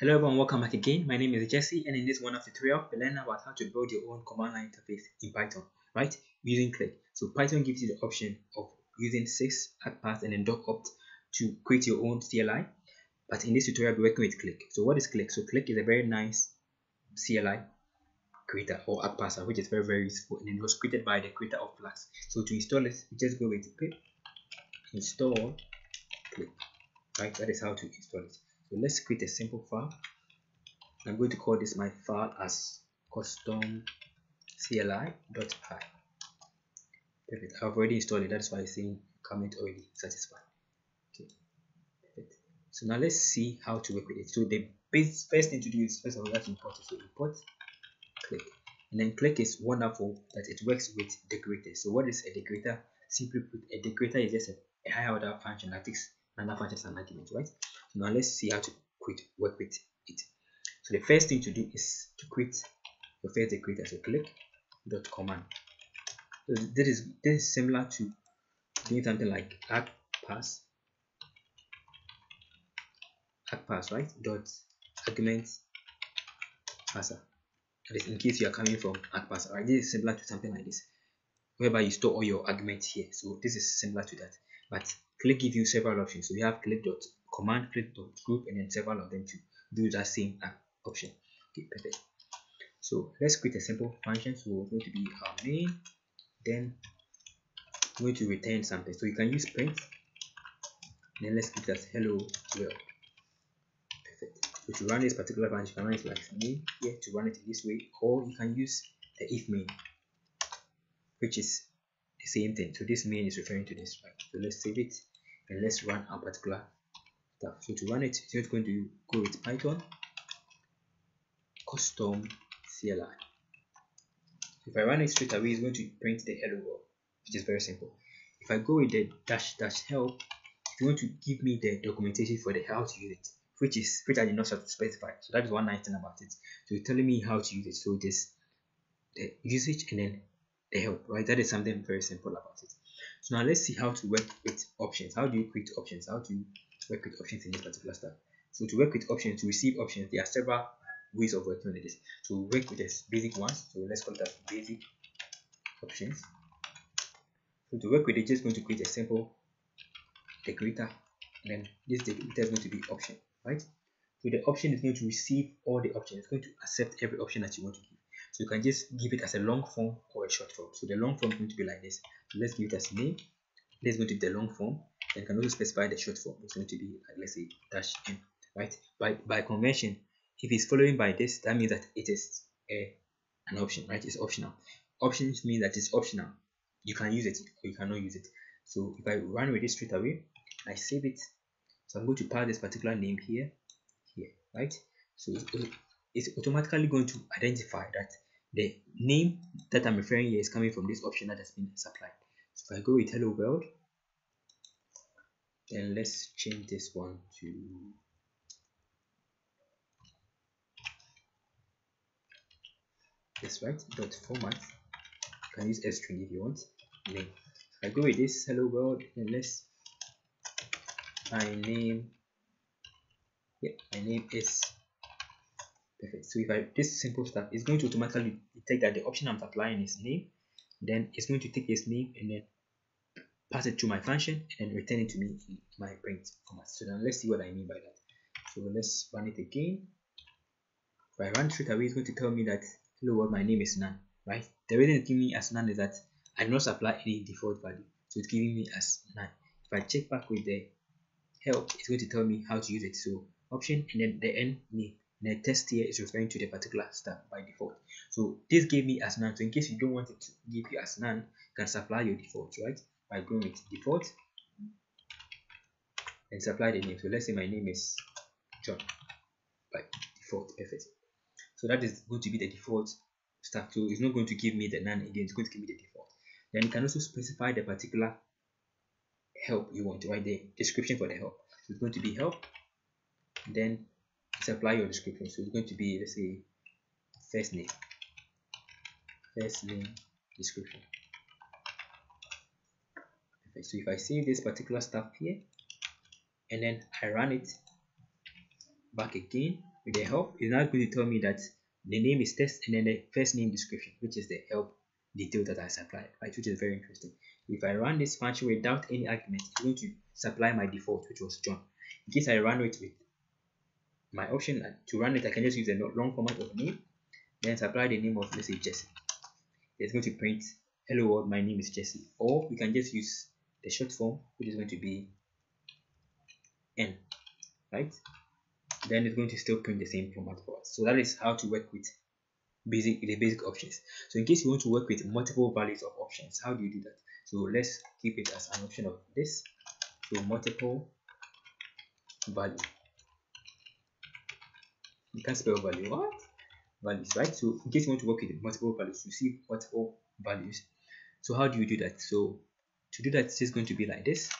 Hello everyone, welcome back again. My name is Jesse, and in this one-off tutorial, we'll learn about how to build your own command line interface in Python, right? Using Click. So Python gives you the option of using 6 argparse and then docopt to create your own CLI. But in this tutorial, we're working with Click. So what is Click? So Click is a very nice CLI creator or argparse, which is very, very useful, and it was created by the creator of Flask. So to install it, you just go with pip install Click, right? That is how to install it. So let's create a simple file. I'm going to call this my file as custom cli.py. Perfect. I've already installed it, that's why it's saying comment already satisfied. Okay. Perfect. So now let's see how to work with it. So the first thing to do is, first of all, let's import it. So import Click. And then Click is wonderful that it works with decorators. So what is a decorator? Simply put, a decorator is just a higher order function that takes another function as an argument, right? So now let's see how to work with it. So the first thing to do is to create your first decorator. So click.command. So this is similar to doing something like argparse, right? Dot argument parser. That is in case you are coming from argparse. Alright, this is similar to something like this, whereby you store all your arguments here. So this is similar to that, but Click gives you several options. So we have click.command, click.group, and then several of them to do that same option. Okay, perfect. So let's create a simple function. So we're going to be our main, then we're going to return something. So you can use print, then let's give that hello world. Perfect. So to run this particular function, you can run it like main here to run it in this way, or you can use the if main, which is the same thing. So this main is referring to this, right? So let's save it and let's run our particular stuff. So to run it, you're just going to go with Python custom CLI. If I run it straight away, it's going to print the hello world, which is very simple. If I go with the -- help, it's going to give me the documentation for the how to use it, which I did not specify. So that is one nice thing about it. So it's telling me how to use it. So it is the usage and then the help, right? That is something very simple about it. So now let's see how to work with options. How do you create options? How do you work with options in this particular stuff? So to work with options, to receive options, there are several ways of working with this. So we work with this basic ones. So let's call that basic options. So to work with it, just going to create a simple decorator, and then this decorator is going to be option, right? So the option is going to receive all the options. It's going to accept every option that you want to give. So you can just give it as a long form or a short form. So the long form is going to be like this. So let's give it as name. Let's go to the long form. And you can also specify the short form. It's going to be like, let's say -n, right? By convention, if it's following by this, that means that it is an option, right? It's optional. Options mean that it's optional. You can use it or you cannot use it. So if I run with this straight away, I save it. So I'm going to pass this particular name here, right? So it's automatically going to identify that the name that I'm referring here is coming from this option that has been supplied. So if I go with hello world, then let's change this one to this, right? Dot format. You can use a string if you want. Name. I go with this hello world, and let's my name is. Perfect. So if I this simple stuff, it's going to automatically detect that the option I'm applying is name. Then it's going to take this name and then pass it to my function and return it to me in my print format. So now let's see what I mean by that. So let's run it again. If I run straight away, it's going to tell me that hello world, my name is none, right? The reason it's giving me as none is that I did not supply any default value, so it's giving me as none. If I check back with the help, it's going to tell me how to use it. So option and then the end name. The test here is referring to the particular stuff by default. So this gave me as none. So in case you don't want it to give you as none, you can supply your default, right? By going with default and supply the name. So let's say my name is John by default. Perfect. So that is going to be the default stuff. So it's not going to give me the none again. It's going to give me the default. Then you can also specify the particular help you want, right? The description for the help. So it's going to be help. Then supply your description. So it's going to be, let's say, first name description. Perfect. So if I save this particular stuff here and then I run it back again with the help, it's not going to tell me that the name is test and then the first name description, which is the help detail that I supplied, right? Which is very interesting. If I run this function without any argument, it's going to supply my default, which was John. In case I run it with my option to run it, I can just use a long format of name, then supply the name of, let's say, Jesse. It's going to print hello world, my name is Jesse. Or we can just use the short form, which is going to be N, right? Then it's going to still print the same format for us. So that is how to work with the basic options. So in case you want to work with multiple values of options, how do you do that? So let's keep it as an option of this. So multiple value. You can't spell value, what? Values, right? So in case you want to work with multiple values, you see multiple values. So how do you do that? So to do that, it's just going to be like this.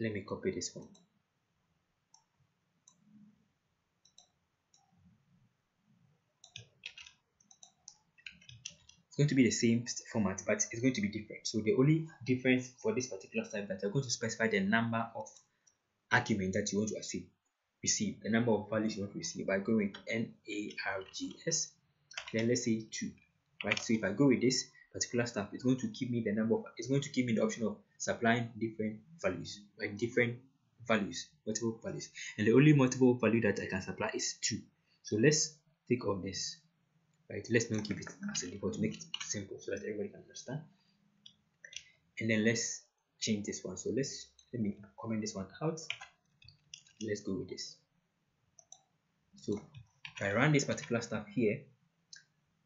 Let me copy this one. It's going to be the same format, but it's going to be different. So the only difference for this particular type that you're going to specify the number of arguments that you want to receive, the number of values you want to receive by going nargs. Then let's say 2, right? So if I go with this particular stuff, it's going to give me the number of, it's going to give me the option of supplying different values, like different values, multiple values, and the only multiple value that I can supply is 2. So let's take off this, right? Let's not keep it as a default to make it simple so that everybody can understand. And then let's change this one. So let me comment this one out. Let's go with this. So if I run this particular stuff here,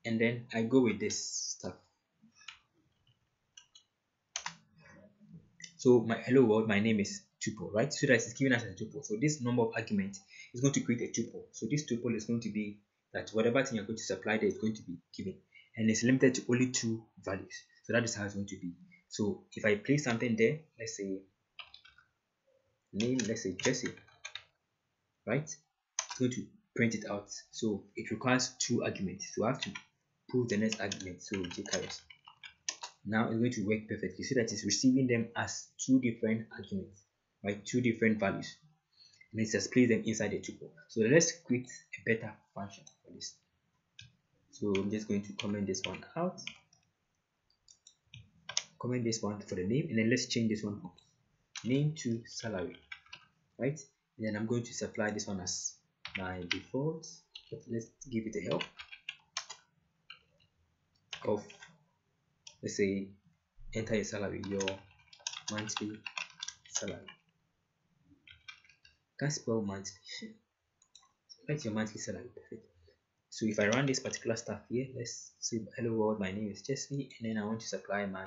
and then I go with this stuff. So my hello world, my name is tuple, right? So that it's given us a tuple. So this number of argument is going to create a tuple. So this tuple is going to be that whatever thing you're going to supply there is going to be given, and it's limited to only 2 values. So that is how it's going to be. So if I place something there, let's say name, let's say Jesse, right? It's going to print it out. So it requires 2 arguments. So I have to prove the next argument. So jcarrots. Now it's going to work perfectly. See that it's receiving them as 2 different arguments, right? 2 different values. And it just places them inside the tuple. So let's create a better function for this. So I'm just going to comment this one out. Comment this one for the name, and then let's change this one from name to salary, right? And then I'm going to supply this one as my default, but let's give it a help of, let's say, enter your salary, your monthly salary. Can't spell monthly. That's your monthly salary. Perfect. So if I run this particular stuff here, let's say hello world, my name is Jesse, and then I want to supply my,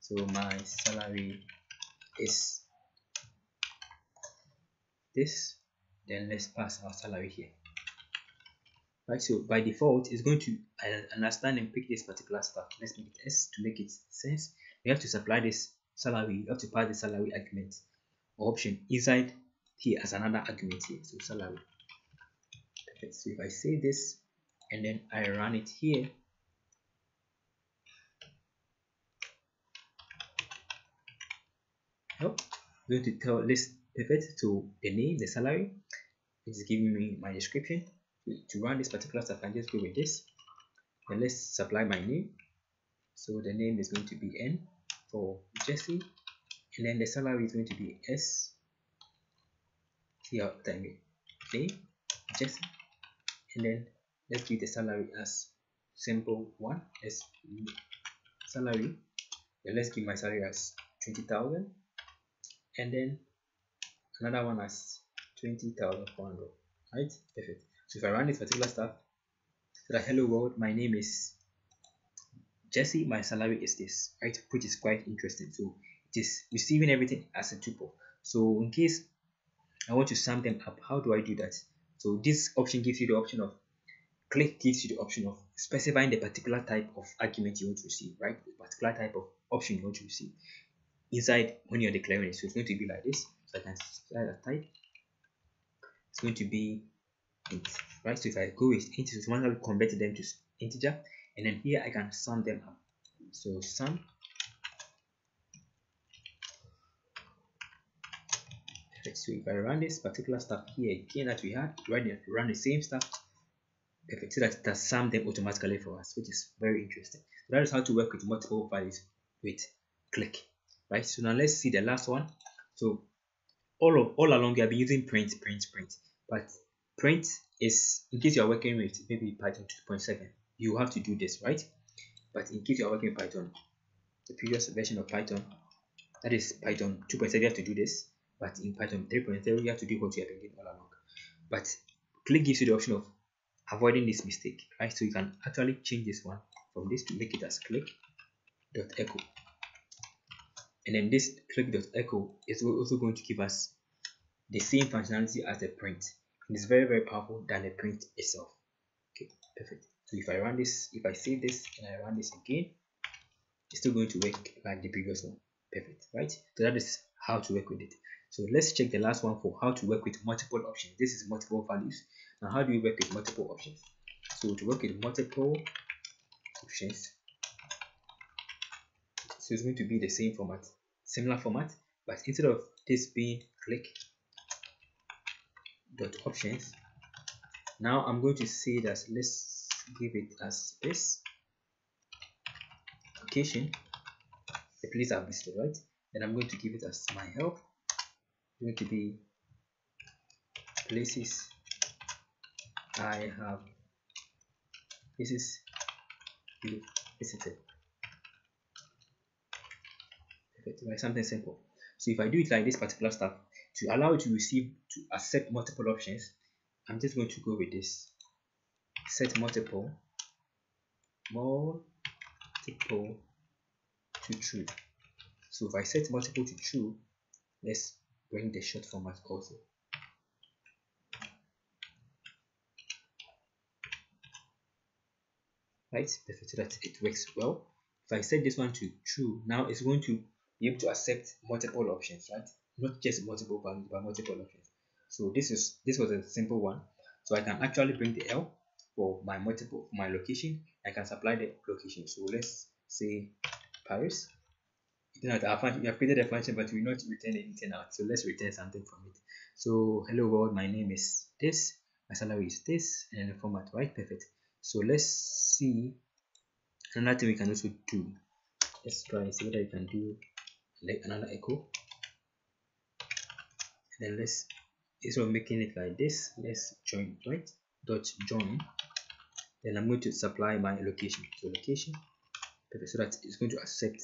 so my salary is this. Then let's pass our salary here, right? So by default, it's going to understand and pick this particular stuff. Let's make it S to make it sense. We have to supply this salary. You have to pass the salary argument or option inside here as another argument here. So salary. Perfect. So if I save this and then I run it here, nope. I'm going to tell this perfect to the name, the salary. It's giving me my description. To run this particular stuff, I can just go with this. And let's supply my name. So the name is going to be N for Jesse, and then the salary is going to be S. Here, name Jesse, and then let's give the salary as simple one as salary. Then let's give my salary as 20,000, and then another one as 20,400, right? Perfect. So if I run this particular stuff, so that hello world, my name is Jesse, my salary is this, right? Which is quite interesting. So it is receiving everything as a tuple. So in case I want to sum them up, how do I do that? So this option gives you the option of click, gives you the option of specifying the particular type of argument you want to receive, right? The particular type of option you want to receive inside when you're declaring it. So it's going to be like this. I can type, it's going to be int, right? So if I go with int, it's one, I'll convert them to integer, and then here I can sum them up. So sum, check. So if I run this particular stuff here again that we had, run the same stuff, perfect. So that it sums them automatically for us, which is very interesting. So that is how to work with multiple values with Click, right? So now let's see the last one. So all along we have been using print, but print is, in case you are working with maybe Python 2.7, you have to do this, right? But in case you are working with Python, the previous version of Python, that is Python 2.7, you have to do this. But in Python 3.0, you have to do what you have been doing all along. But Click gives you the option of avoiding this mistake, right? So you can actually change this one from this to make it as click.echo. And then this click.echo is also going to give us the same functionality as the print. And it's very, very powerful than the print itself. Okay, perfect. So if I run this, if I save this and I run this again, it's still going to work like the previous one. Perfect, right? So that is how to work with it. So let's check the last one for how to work with multiple options. This is multiple values. Now, how do we work with multiple options? So to work with multiple options, so it's going to be the same format, similar format, but instead of this being click.options, now I'm going to say that let's give it as this location, the place I've visited, right? And I'm going to give it as my help. It's going to be places I have visited. Something simple. So if I do it like this particular stuff, to allow it to receive, to accept multiple options, I'm just going to go with this set multiple to true. So if I set multiple to true, let's bring the short format also. Right, perfect, so that it works well. If I set this one to true, now it's going to be able to accept multiple options, right? Not just multiple values, but multiple options. So this was a simple one. So I can actually bring the L for my location. I can supply the location. So let's say Paris. You know, you have created a function, but we will not return anything out. So let's return something from it. So hello world, my name is this, my salary is this, and the format, right? Perfect. So let's see another thing we can also do. Let's try and see whether you can do like another echo, and then let's, instead of making it like this, let's join, right? Dot join. Then I'm going to supply my location. So location, perfect. So that it's going to accept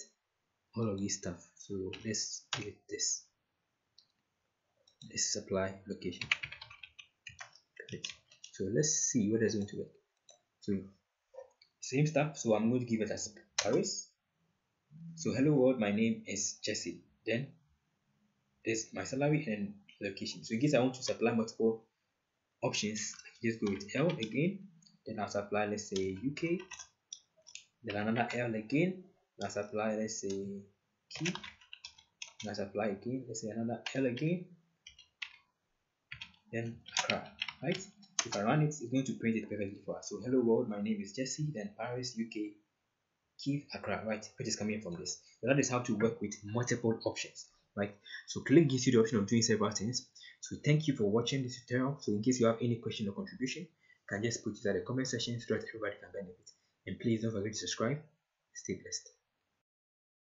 all of this stuff. So let's do this. Let's supply location. Perfect. So let's see what is going to work. So same stuff. So I'm going to give it as Paris. So hello world, my name is Jesse. Then there's my salary and location. So in case I want to supply multiple options, I can just go with L again. Then I'll supply, let's say UK. Then another L again. I'll supply, let's say key. I'll supply again. Let's say another L again. Then Accra, right? If I run it, it's going to print it perfectly for us. So hello world, my name is Jesse. Then Paris, UK, Kiev, Accra, right? Which is coming from this. So that is how to work with multiple options, right? So Click gives you the option of doing several things. So thank you for watching this tutorial. So in case you have any question or contribution, you can just put it at the comment section so that everybody can benefit. And please don't forget to subscribe. Stay blessed.